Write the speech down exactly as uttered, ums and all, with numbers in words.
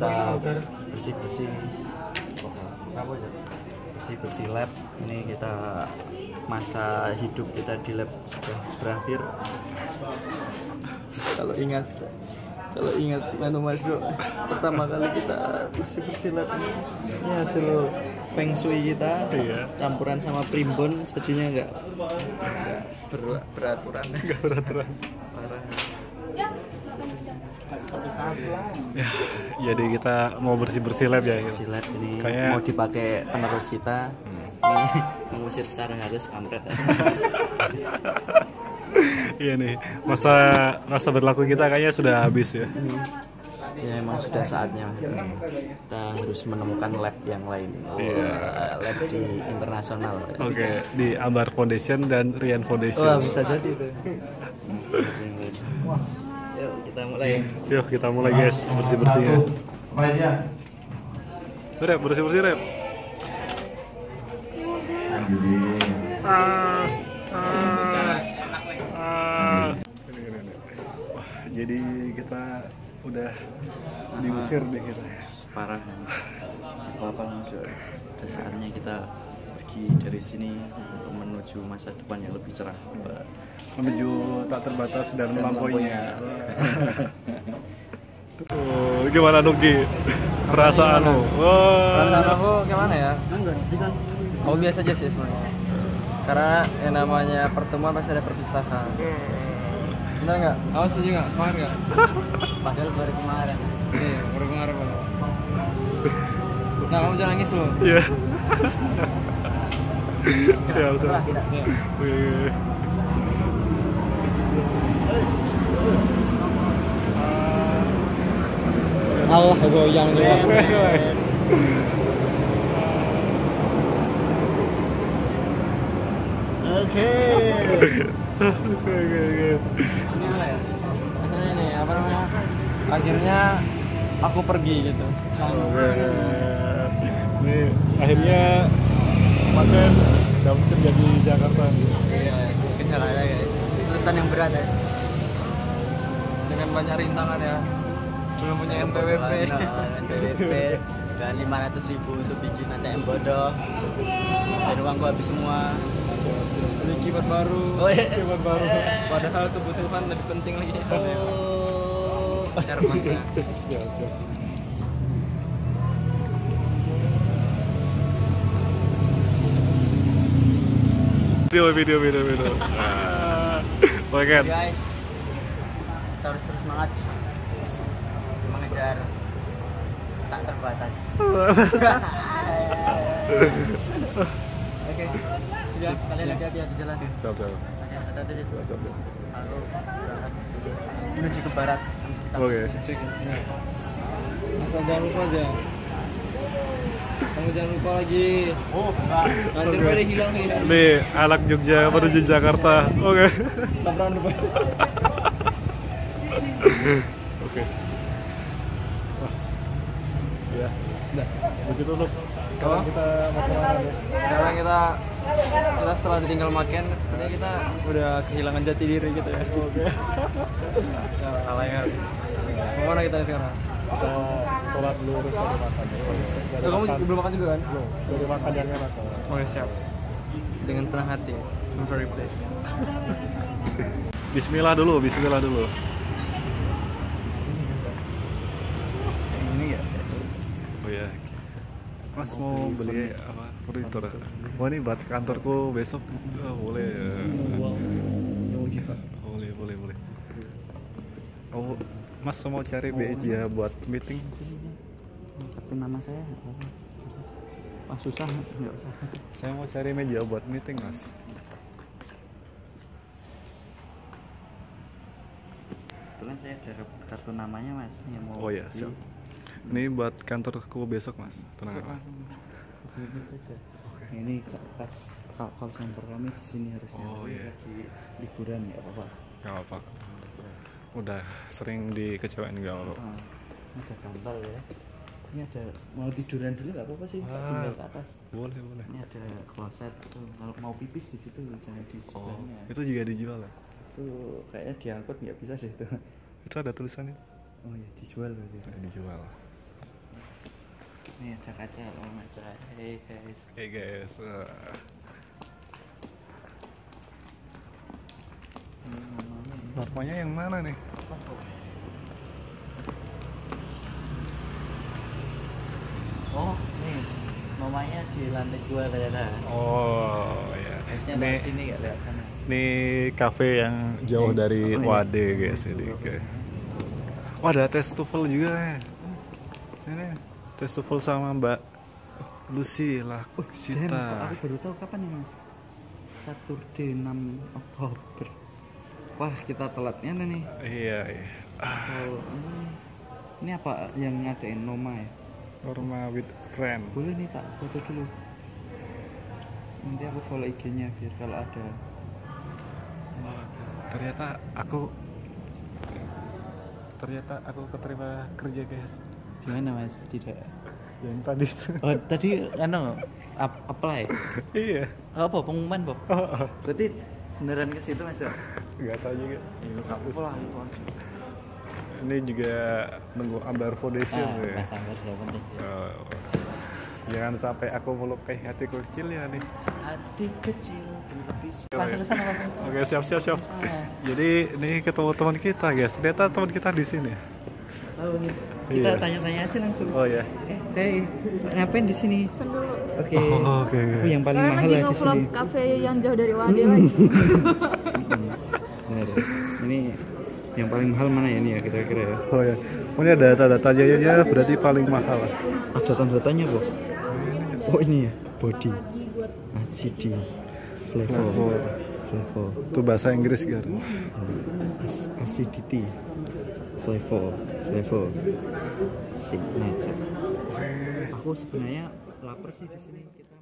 kita bersih-bersih apa aja? Bersih-bersih lab. Ini kita masa hidup kita di lab sudah berakhir. Kalau ingat, kalau ingat menu masuk pertama kali kita bersih-bersih lab ini, ini hasil Feng Shui kita campuran sama primbon, jadinya enggak enggak ber, beraturan enggak beraturan. Parah. Ya, jadi kita mau bersih-bersih lab ya. Bersih lab ini kayaknya mau dipakai penerus kita. Hmm. Ini mengusir secara halus kampret. Iya nih, masa masa berlaku kita kayaknya sudah habis ya. Hmm. Ya emang sudah saatnya. Hmm. Kita harus menemukan lab yang lain. Yeah. Lab di internasional. Oke, okay. Di Ambar Foundation dan Rian Foundation. Wah, bisa jadi itu. Yuk kita mulai. Yuk kita mulai guys, bersih-bersihnya. Apa aja? Rep, bersih-bersih rep. Ah, ah, ah. Wah, jadi kita udah diusir deh kita. Parah. Apa-apa langsung. Saatnya kita pergi dari sini untuk menuju masa depan yang lebih cerah. Menuju tak terbatas dan melampauinya. Oh, gimana Nugi? Perasaan lo? Wow. Perasaan aku gimana ya? Enggak sedih kan? Oh biasa aja sih sebenarnya. Karena yang namanya pertemuan pasti ada perpisahan. Bener nggak? Aku setuju nggak? Semangat nggak? Padahal baru kemarin. Iya, baru kemarin. Nah kamu jangan nangis lo. Iya. Siap siap. Allah goyang juga. Oke. Oke oke. Ini apa ya? Maksudnya ini apa namanya? Akhirnya aku pergi gitu. Nih akhirnya kemarin dapat kerja di Jakarta. Iya, kejalannya guys. Tulisan yang berat ya. Dengan banyak rintangan ya. Belum punya M P W P, M P W P dan lima ratus ribu untuk bikin A T M bodoh. Dan uang gua habis semua. Beli keyboard baru, keyboard baru. Padahal kebutuhan lebih penting lagi. Oh, cara maksa. Video, video, video, video. Oke guys, kita harus terus semangat. Tak terbatas. Oke, sudah kalian hati-hati di jalan. Hati-hati di jalan. Lalu menuju ke barat. Oke. Asal jangan lupa aja. Kamu jangan lupa lagi. Oh, nanti pada hilang nih. Nih, anak Jogja menuju Jakarta. Oke. Tabrakan depan. Oke. Ya, udah. Begitu loh. Sekarang kita makan malam ya. Sekarang kita, kita setelah ditinggal makan, sepertinya kita udah kehilangan jati diri gitu ya. Oke. Salah ya. Kemana kita sekarang? Kita sholat dulu terus baru makan. Loh, kamu belum makan juga kan? Belum. Baru makan dan enak. Oke siap. Dengan senang hati. I'm very pleased. Bismillah dulu, Bismillah dulu. Ya. Mas mau beli apa? Furnitur. Wah ini buat kantorku besok. Oh, boleh. Boleh, boleh, boleh. Oh, Mas mau cari B J ya buat meeting? Tapi nama saya Pak susah, enggak usah. Saya mau cari meja buat meeting, Mas. Kebetulan saya ada kartu namanya, Mas. Yang mau. Oh ya, siap. Ini buat kantorku besok, Mas. Tenang aja. Ini pas call center kami di sini harusnya. Oh iya. Lagi liburan ya, apa-apa. Enggak apa-apa. Udah sering dikecewain enggak apa-apa. Heeh. Ada kantor ya. Ini ada mau tiduran dulu enggak apa-apa sih, tinggal ke atas. Boleh, boleh. Ini ada kloset tuh. Kalau mau pipis di situ jangan di sebelahnya. Oh, itu juga dijual ya? Itu kayaknya diangkut enggak bisa deh itu. Itu ada tulisannya. Oh iya, dijual berarti. Dijual. Nih ada kaca, kalau kaca. Hey guys. Hey guys. Uh. Warnanya yang mana nih? Oh, nih. Mamanya di lantai dua ternyata. Oh, iya. Harusnya dari sini enggak lihat sana. Ini kafe yang jauh ini, dari O A D guys, jadi oke. Wah, ada tes TOEFL juga ya. Ini tes TOEFL sama Mbak Lucy lah. Oh, Sita. Aku baru tahu kapan nih, Mas. Saturday enam Oktober. Wah, kita telatnya nih. Uh, iya, iya. Atau, ini, ini apa yang ngadain Noma ya? Norma with friend. Boleh nih tak foto dulu. Nanti aku follow I G-nya biar kalau ada. Wah, ternyata aku ternyata aku keterima kerja guys. Di mana Mas? Tidak. Yang tadi itu. Oh, tadi anu apply. Iya. Apa pengumuman, Bob? Oh, oh. Berarti beneran ke situ aja. Enggak tahu juga. Ya enggak apa-apa itu aja. Ini juga nunggu Ambar Foundation ah, ya. Mas Ambar sudah penting. Oh. Jangan sampai aku melukai hati kecil ya nih. Hati kecil berbisik. Langsung sana kan. Oke, siap siap siap. Kesana. Jadi ini ketemu teman kita, guys. Ternyata teman kita di sini. Oh, kita tanya-tanya iya. aja langsung. Oh ya. Eh, hey, ngapain di sini? Oke. Okay. Oh, oke. Okay, okay. Yang paling saya mahal lagi di sini. Kafe yang jauh dari O A D lagi. Ini yang paling mahal mana ya nih ya kita kira ya? Oh ya. Oh, ini ada data-data jayanya berarti paling mahal. Ada tanda-tandanya kok. Oh ini ya, body, acidity, flavor, flavor. Itu bahasa Inggris kan? As acidity, flavor, flavor, signature. Aku sebenarnya lapar sih di sini kita.